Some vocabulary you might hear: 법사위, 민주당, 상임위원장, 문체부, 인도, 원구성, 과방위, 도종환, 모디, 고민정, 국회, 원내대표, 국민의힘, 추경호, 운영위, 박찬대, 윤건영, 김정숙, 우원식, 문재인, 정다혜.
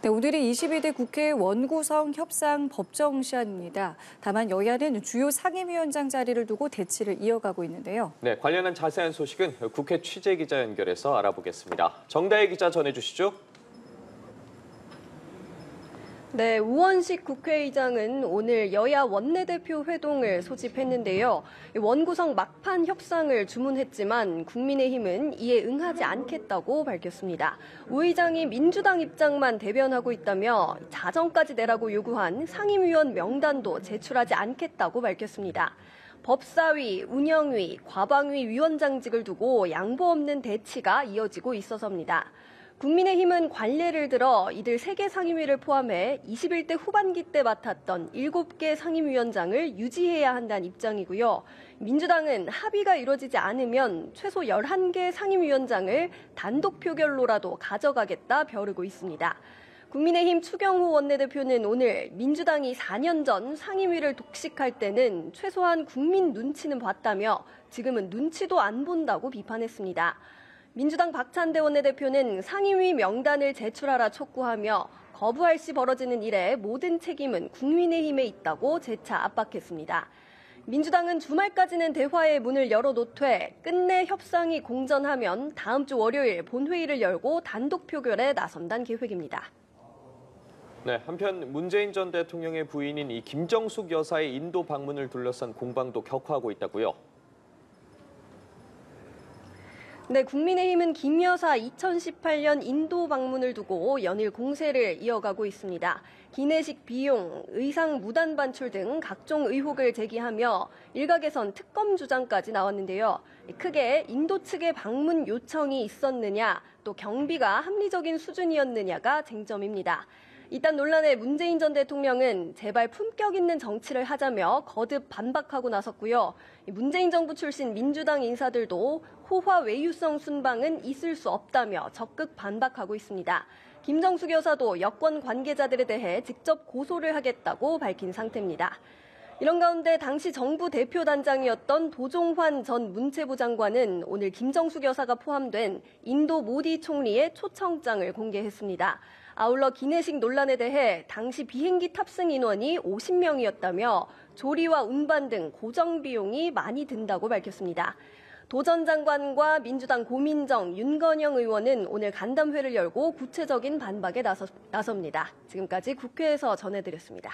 네, 오늘이 22대 국회 원구성 협상 법정 시한입니다. 다만 여야는 주요 상임위원장 자리를 두고 대치를 이어가고 있는데요. 네, 관련한 자세한 소식은 국회 취재기자 연결해서 알아보겠습니다. 정다혜 기자 전해주시죠. 네, 우원식 국회의장은 오늘 여야 원내대표 회동을 소집했는데요. 원구성 막판 협상을 주문했지만 국민의힘은 이에 응하지 않겠다고 밝혔습니다. 우 의장이 민주당 입장만 대변하고 있다며 자정까지 내라고 요구한 상임위원 명단도 제출하지 않겠다고 밝혔습니다. 법사위, 운영위, 과방위 위원장직을 두고 양보 없는 대치가 이어지고 있어서입니다. 국민의힘은 관례를 들어 이들 3개 상임위를 포함해 21대 후반기 때 맡았던 7개 상임위원장을 유지해야 한다는 입장이고요. 민주당은 합의가 이루어지지 않으면 최소 11개 상임위원장을 단독 표결로라도 가져가겠다 벼르고 있습니다. 국민의힘 추경호 원내대표는 오늘 민주당이 4년 전 상임위를 독식할 때는 최소한 국민 눈치는 봤다며 지금은 눈치도 안 본다고 비판했습니다. 민주당 박찬대 원내대표는 상임위 명단을 제출하라 촉구하며 거부할 시 벌어지는 일에 모든 책임은 국민의힘에 있다고 재차 압박했습니다. 민주당은 주말까지는 대화의 문을 열어놓되 끝내 협상이 공전하면 다음 주 월요일 본회의를 열고 단독 표결에 나선다는 계획입니다. 네, 한편 문재인 전 대통령의 부인인 이 김정숙 여사의 인도 방문을 둘러싼 공방도 격화하고 있다고요. 네, 국민의힘은 김 여사 2018년 인도 방문을 두고 연일 공세를 이어가고 있습니다. 기내식 비용, 의상 무단 반출 등 각종 의혹을 제기하며 일각에선 특검 주장까지 나왔는데요. 크게 인도 측의 방문 요청이 있었느냐, 또 경비가 합리적인 수준이었느냐가 쟁점입니다. 이딴 논란에 문재인 전 대통령은 제발 품격 있는 정치를 하자며 거듭 반박하고 나섰고요. 문재인 정부 출신 민주당 인사들도 호화 외유성 순방은 있을 수 없다며 적극 반박하고 있습니다. 김정숙 여사도 여권 관계자들에 대해 직접 고소를 하겠다고 밝힌 상태입니다. 이런 가운데 당시 정부 대표단장이었던 도종환 전 문체부 장관은 오늘 김정숙 여사가 포함된 인도 모디 총리의 초청장을 공개했습니다. 아울러 기내식 논란에 대해 당시 비행기 탑승 인원이 50명이었다며 조리와 운반 등 고정 비용이 많이 든다고 밝혔습니다. 도 전 장관과 민주당 고민정, 윤건영 의원은 오늘 간담회를 열고 구체적인 반박에 나섭니다. 지금까지 국회에서 전해드렸습니다.